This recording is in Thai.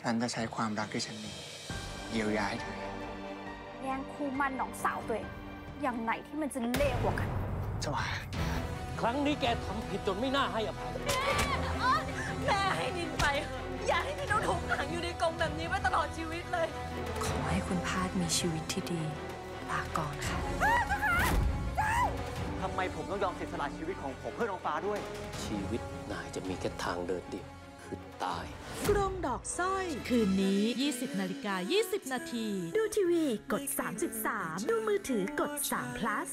ฉันจะใช้ความรักที่ฉันมีเยียวยาให้เธอแย่งคู่มั่นน้องสาวตัวเองอย่างไหนที่มันจะเลวกว่ากันจวาครั้งนี้แกทำผิดจนไม่น่าให้อภัยแม่ให้นินไปอย่าให้นินถูกขังอยู่ในกรงแบบนี้ไปตลอดชีวิตเลยขอให้คุณพาดมีชีวิตที่ดีลาก่อนค่ะทำไมผมต้องยอมเสียสละชีวิตของผมเพื่อน้องฟ้าด้วยชีวิตนายจะมีแค่ทางเดินเดียวคือตายกรงดอกสร้อยคืนนี้ 20:20 น.ดูทีวีกด 3.3 ดูมือถือกด3 plus